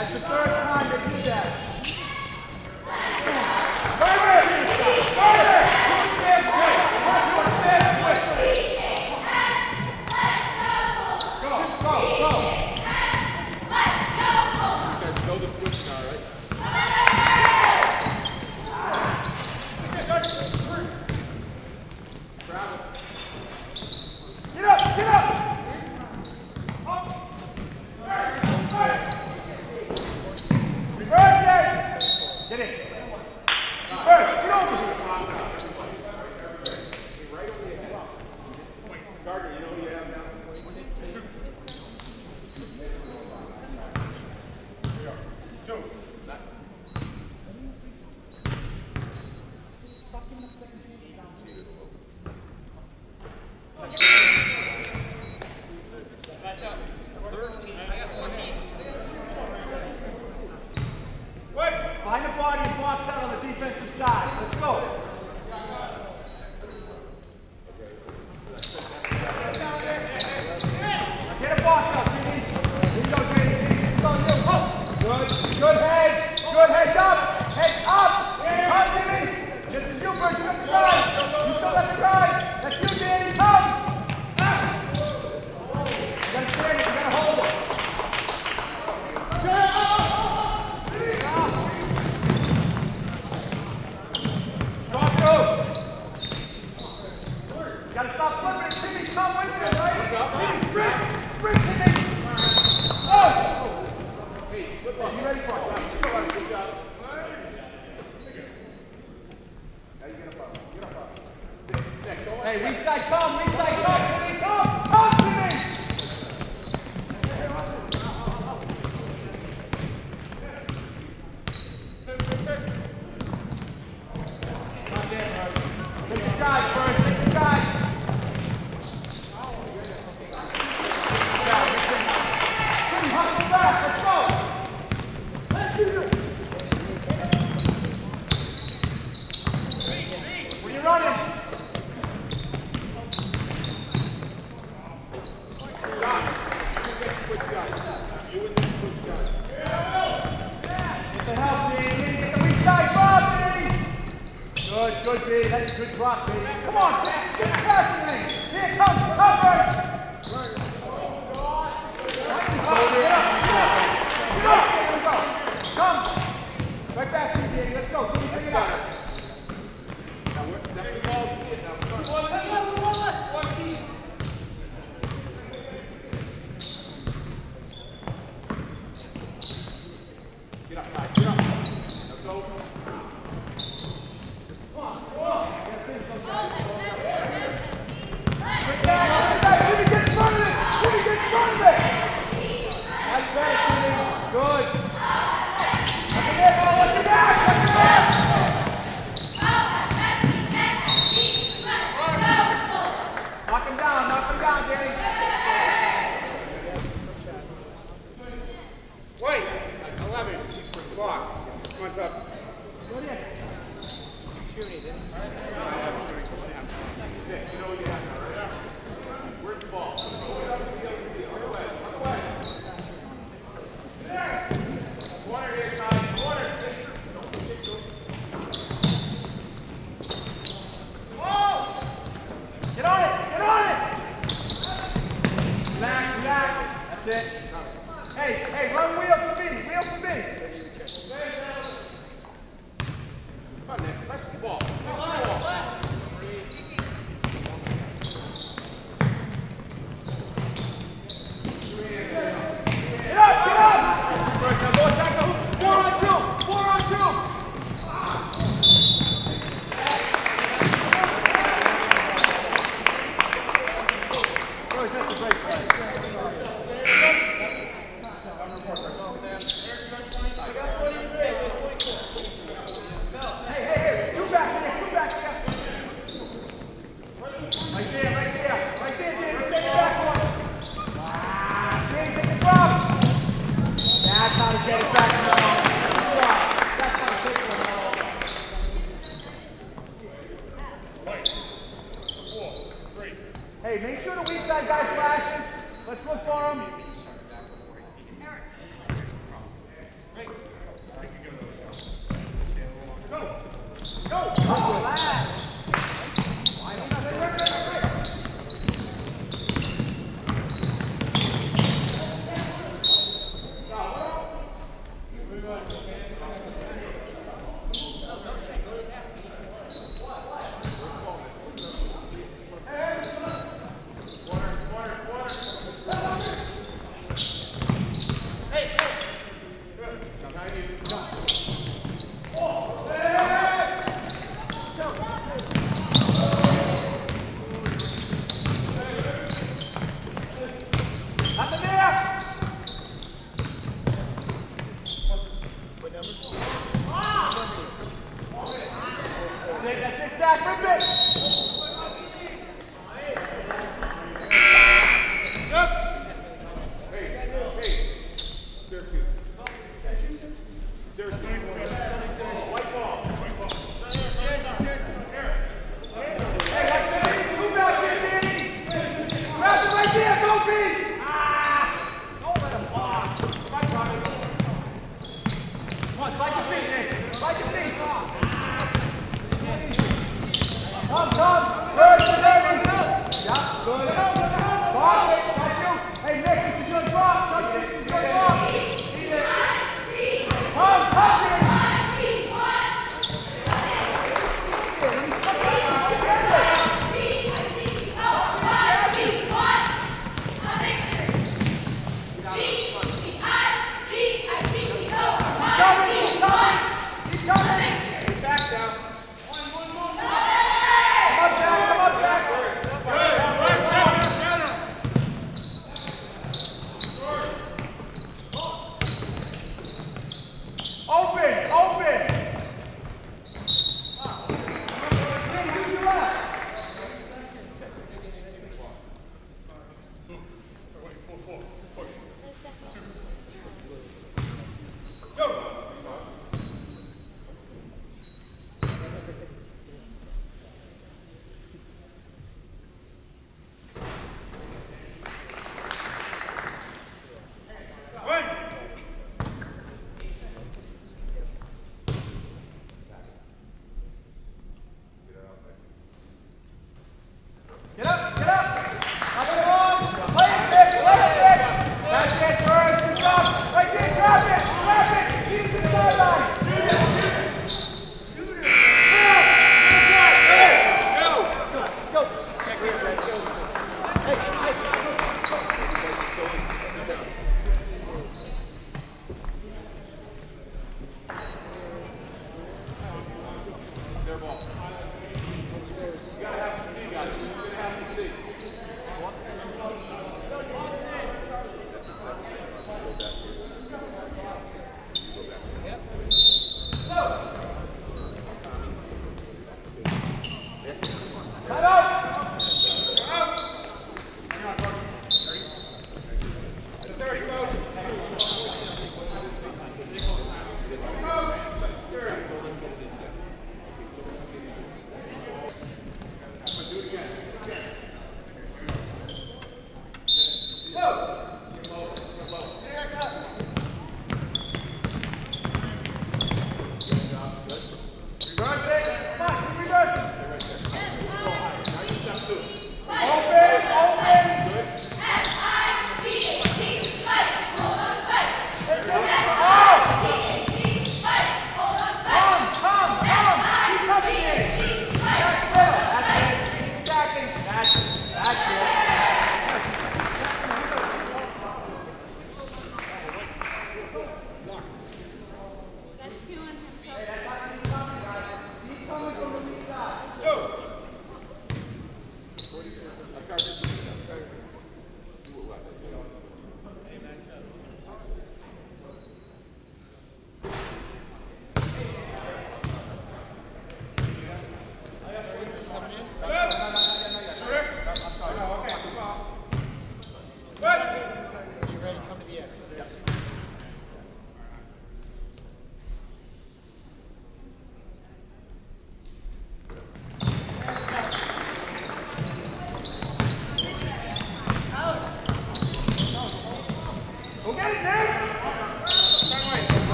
That's the third time they do that.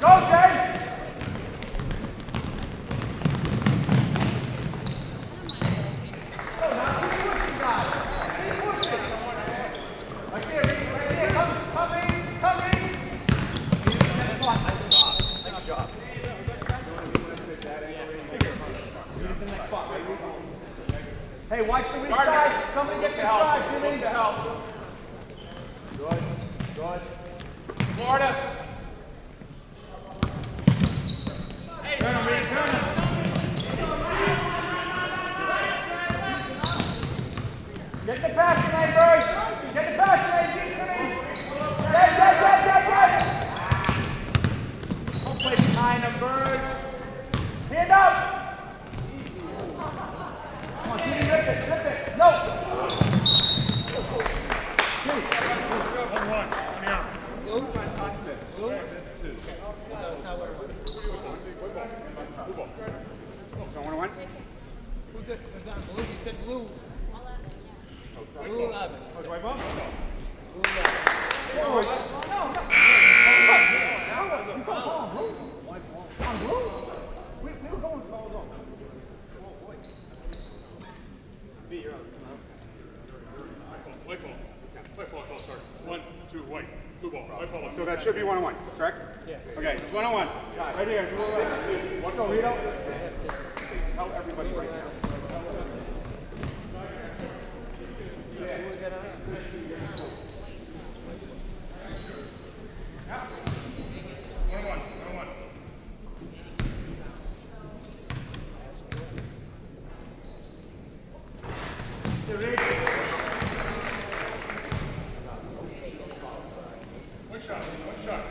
Go, Go, Jay! Hey, watch the weak side. Somebody get the help. Jimmy. Get help. Good. Good. Florida. Hey, turn him, man. Turn him. Get the pass tonight, boys. Get the pass tonight. Yes. Don't play behind them, birds. Stand up. Lift it. No. One. Who's it? It's not blue. You said blue. 11. Blue 11. We were going falls off. One, two, white. Blue ball. White ball. So that should be 1-on-1, correct? Yes. Okay, it's 1-on-1. Right here. What go, Rito? Tell everybody right now. Who was that on? Yeah. 1-on-1. 1-on-1. One shot.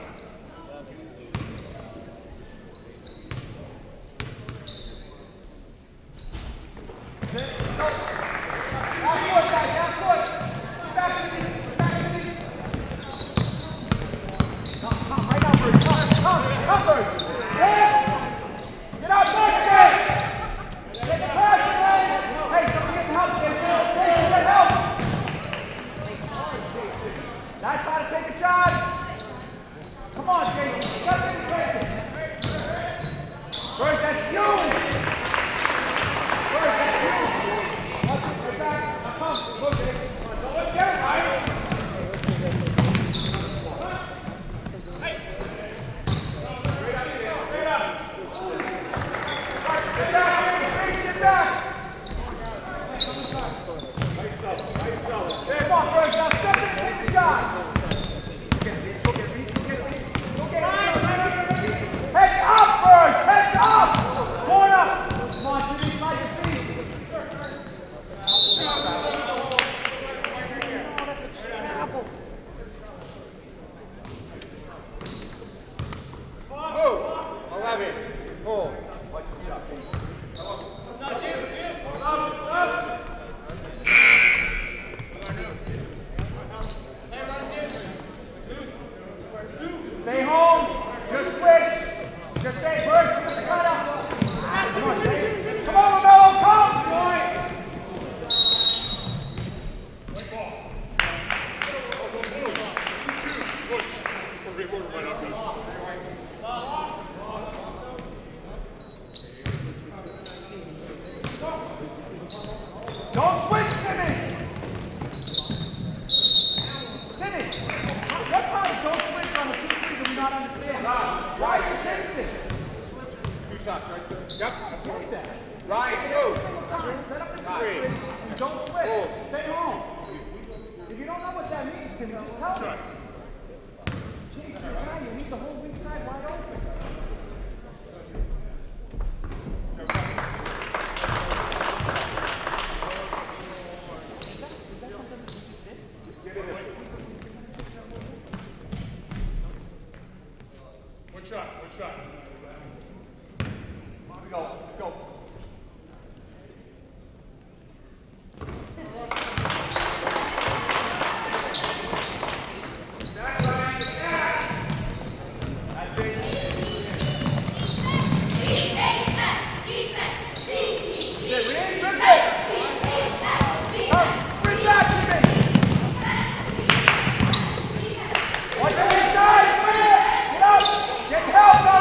Help!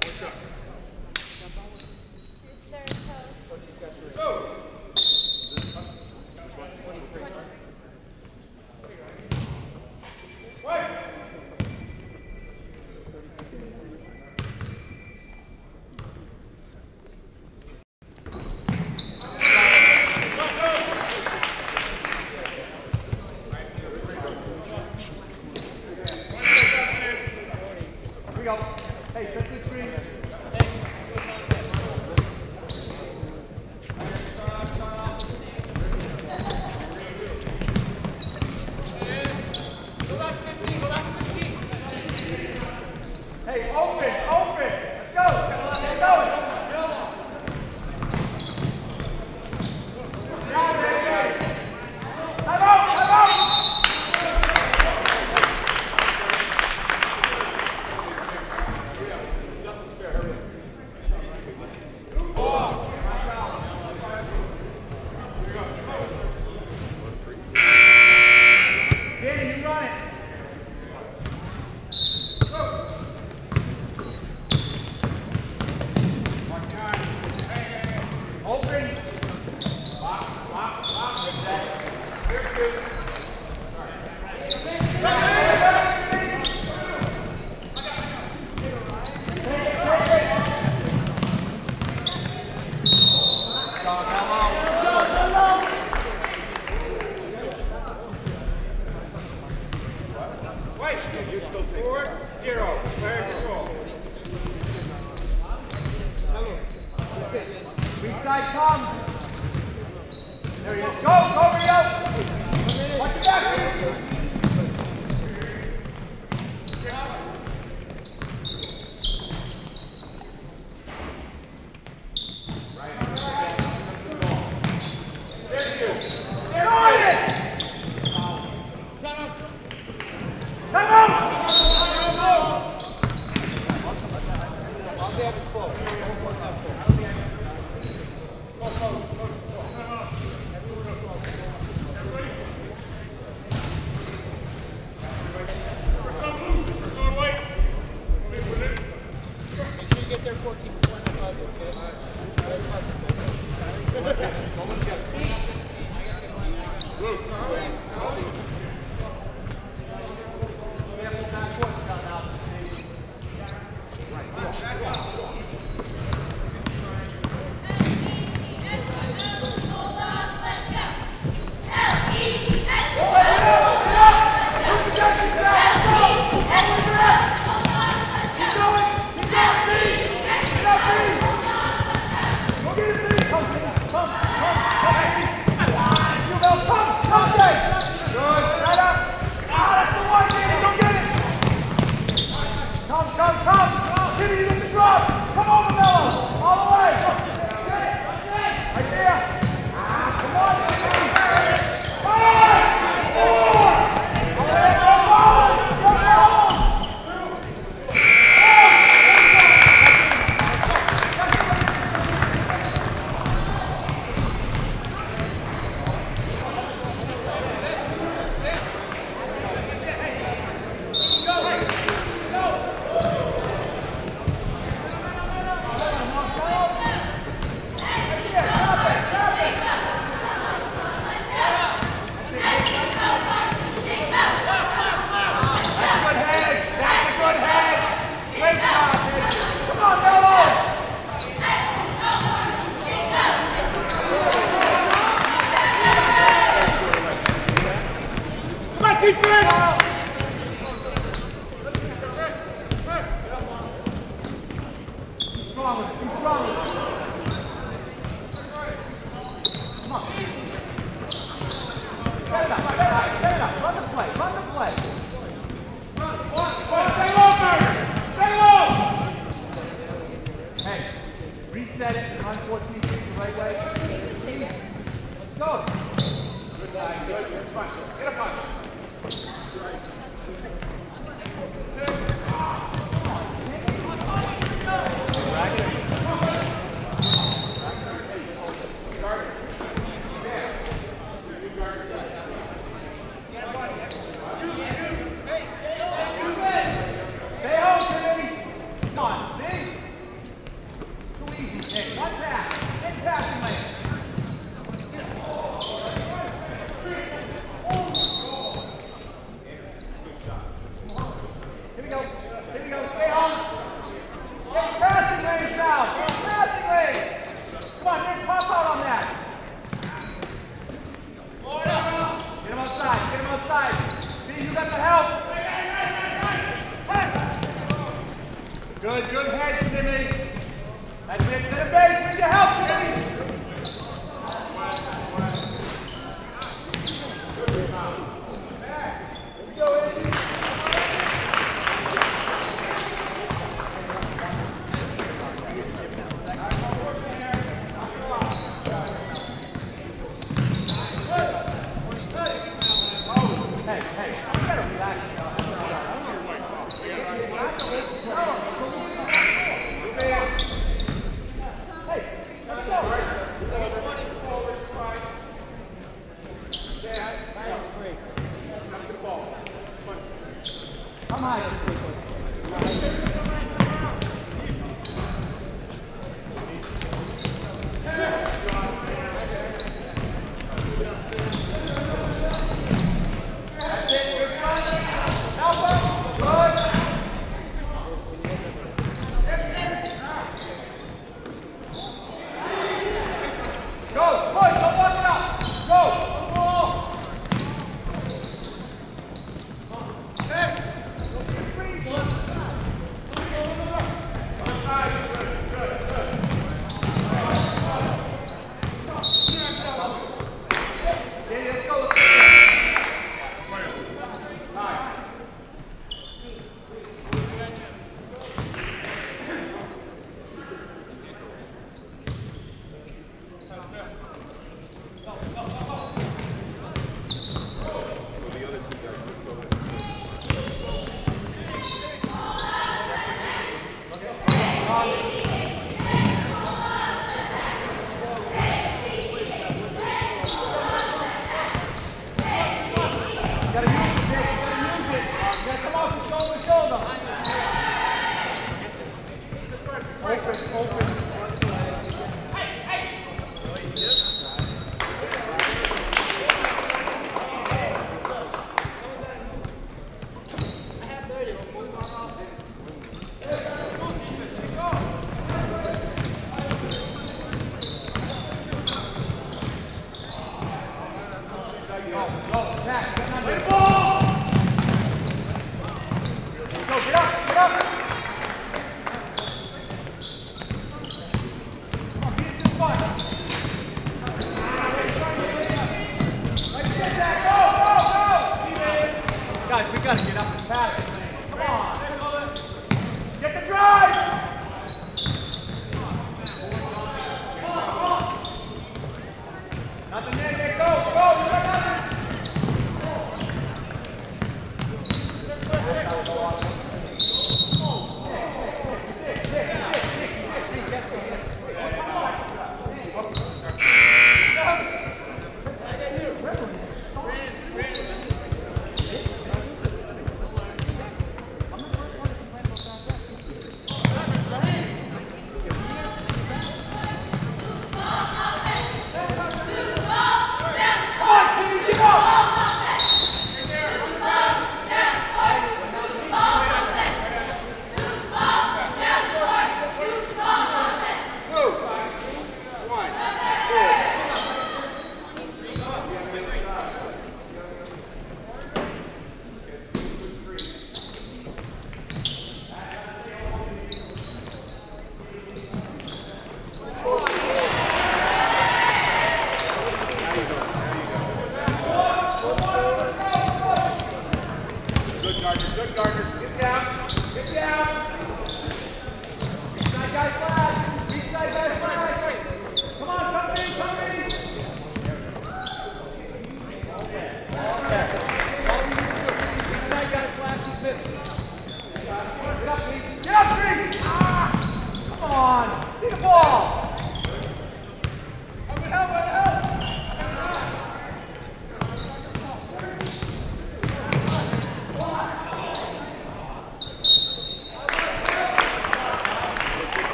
Come on, big.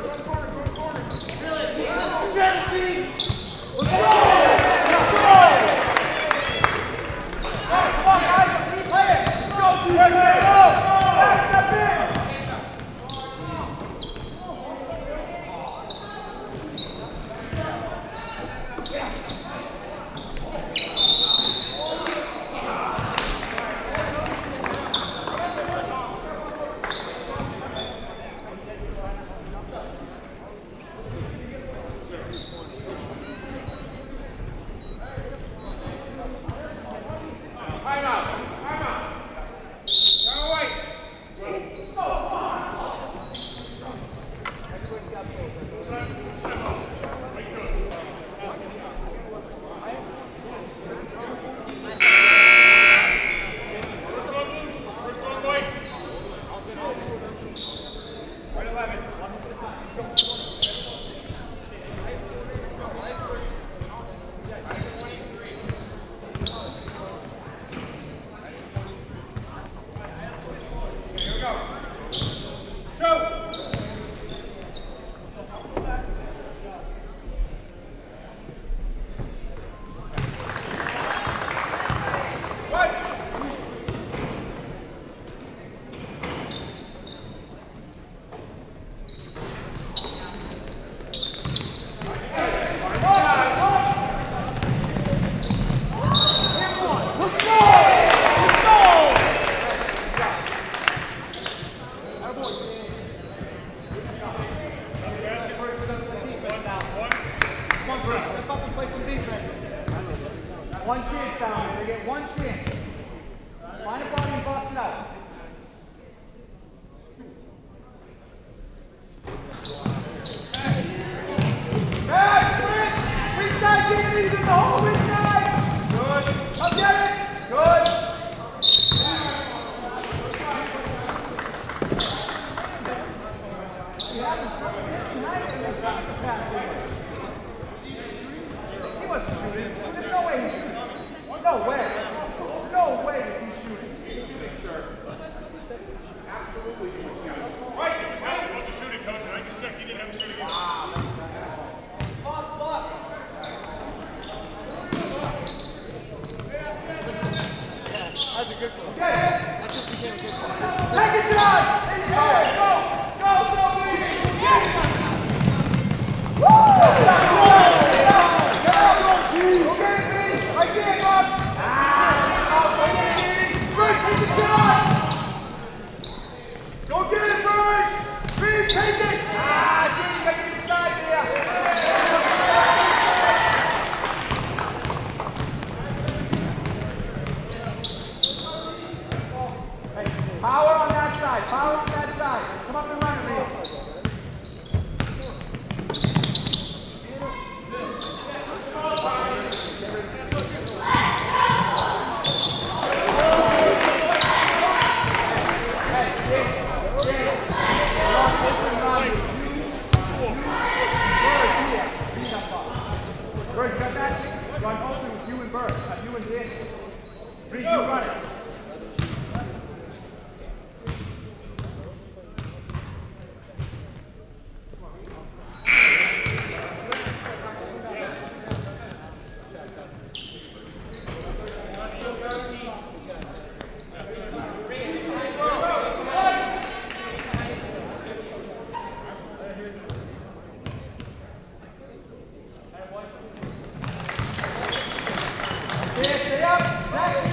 Good. Get everything out.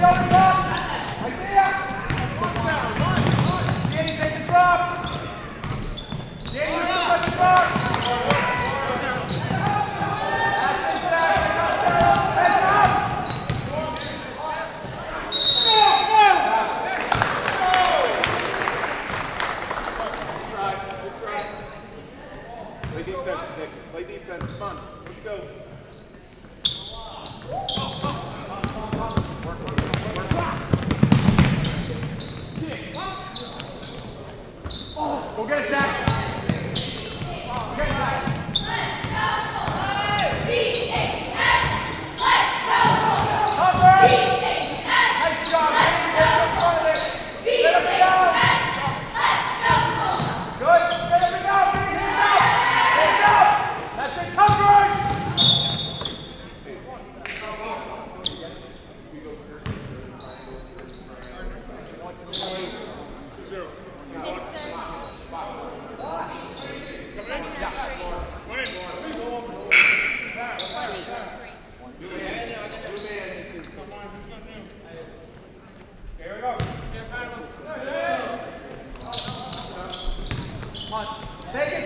Hey, hey.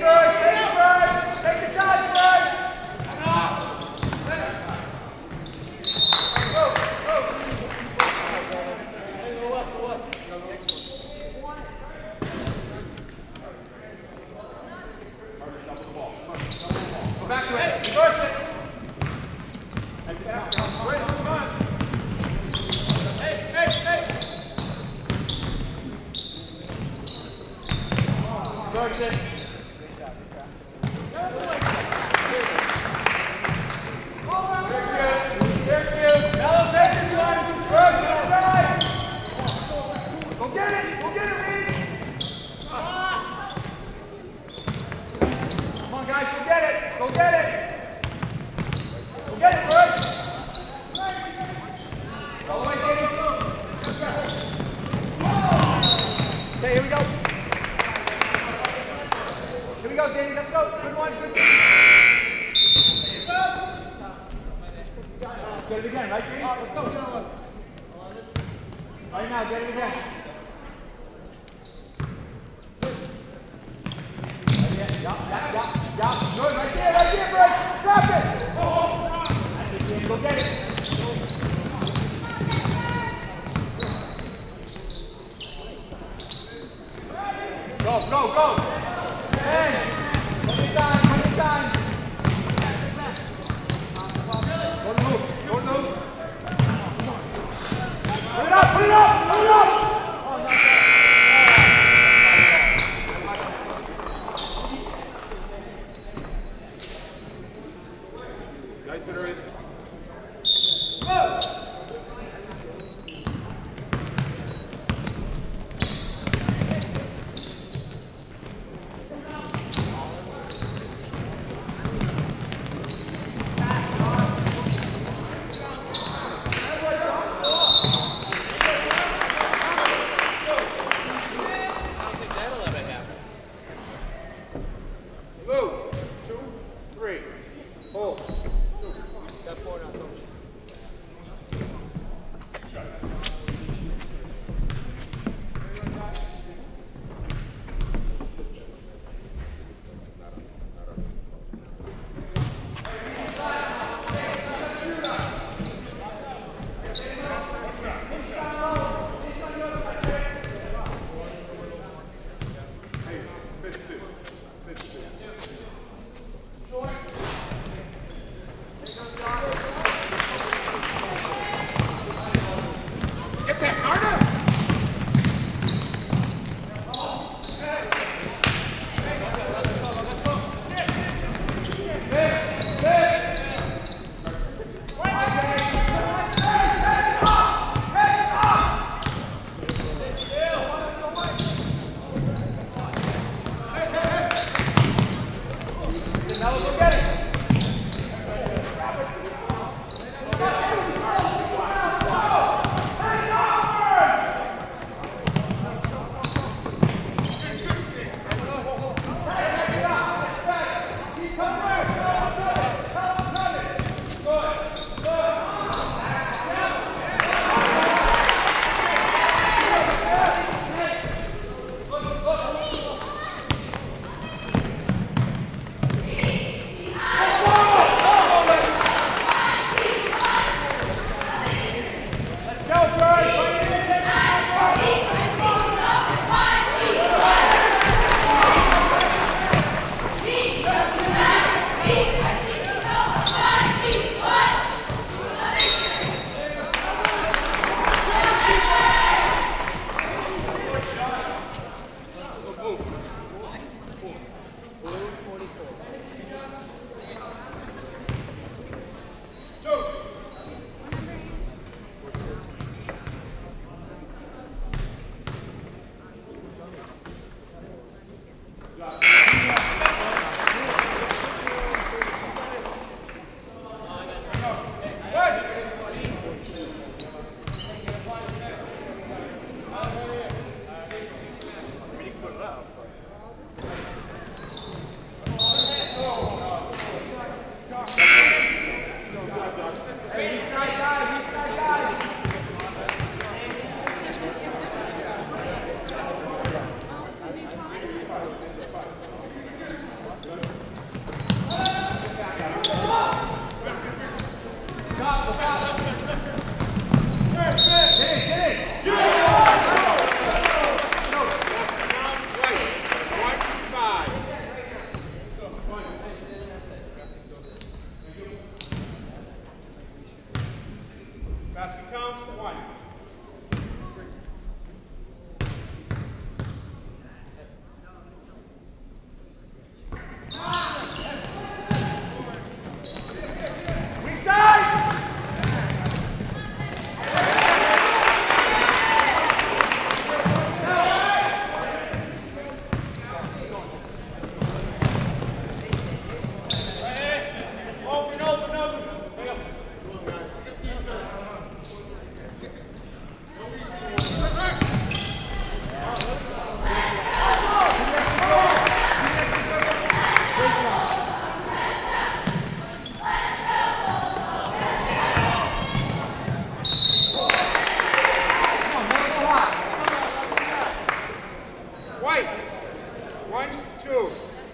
1, 2,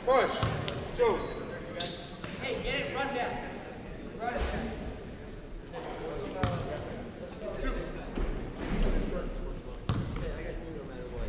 push, 2. Hey, get it, run down. Run down. 2. I got to do no matter what.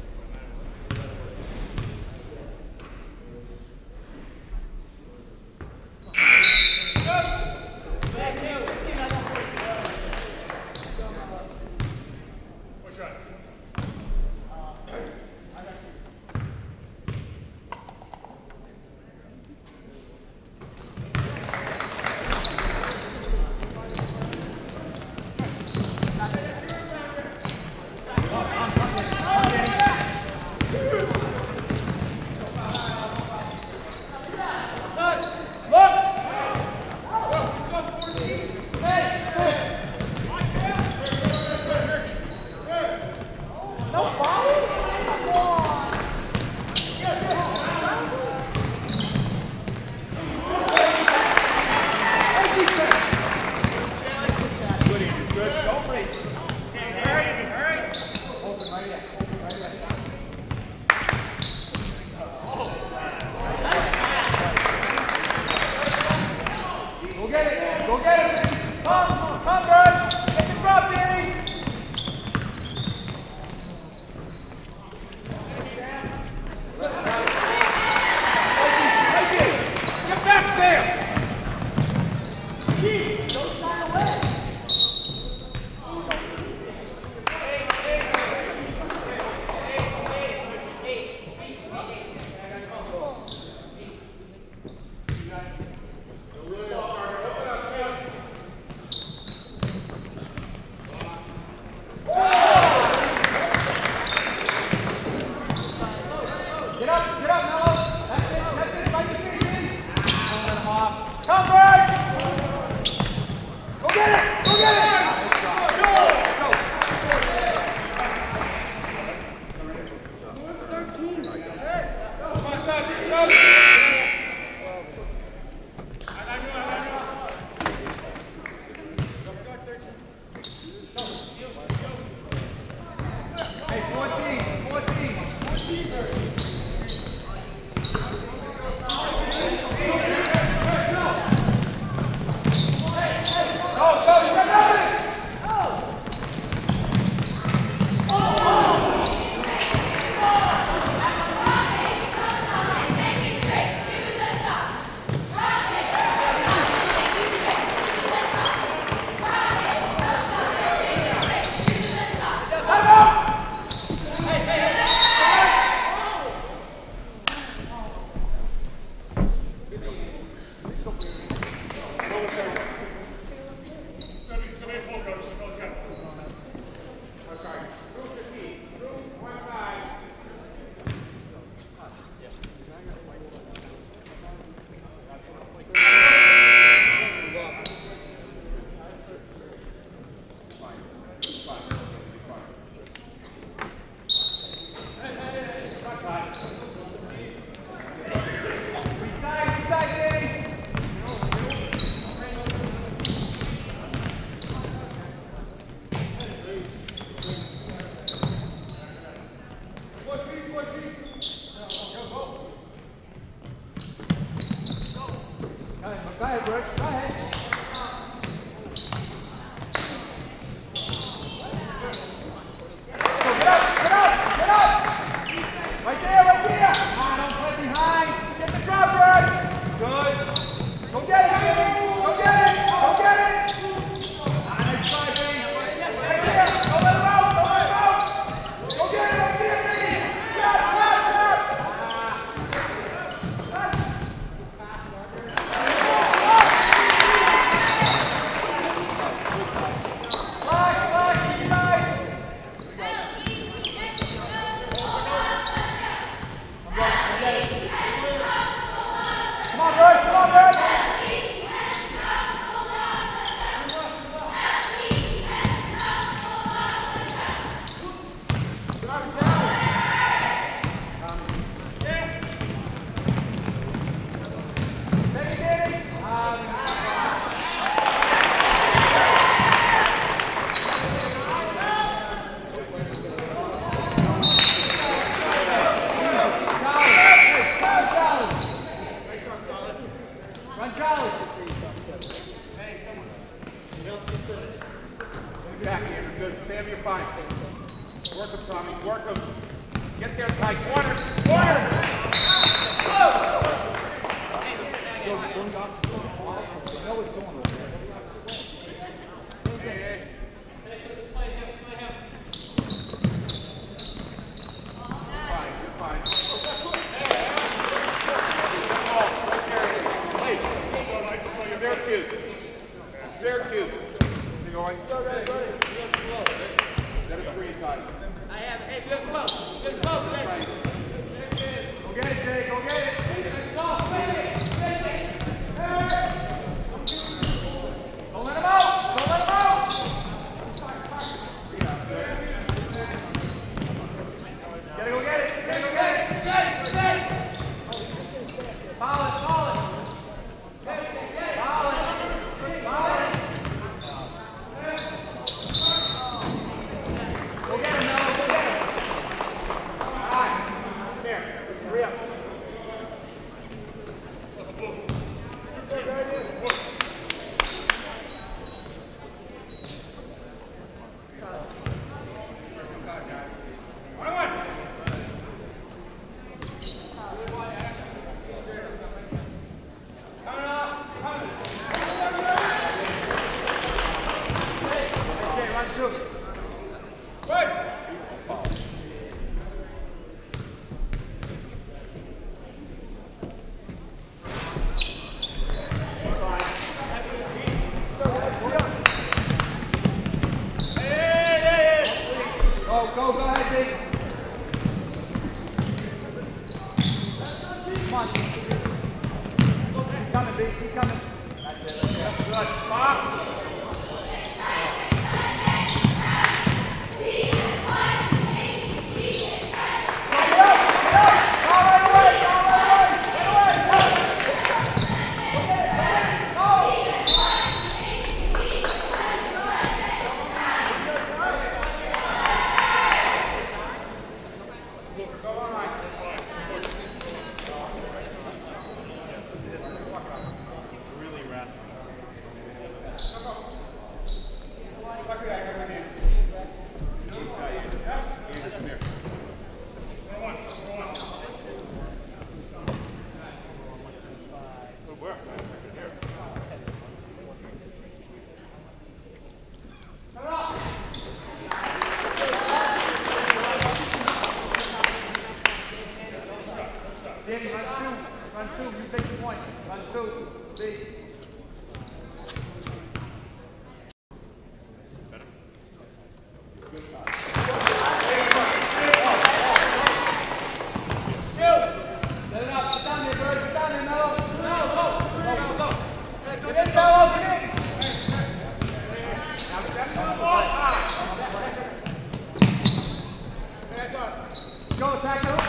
Go attack, here he is.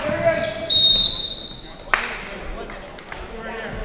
Right here.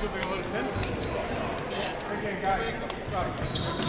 Should be a little thin. Again, guys.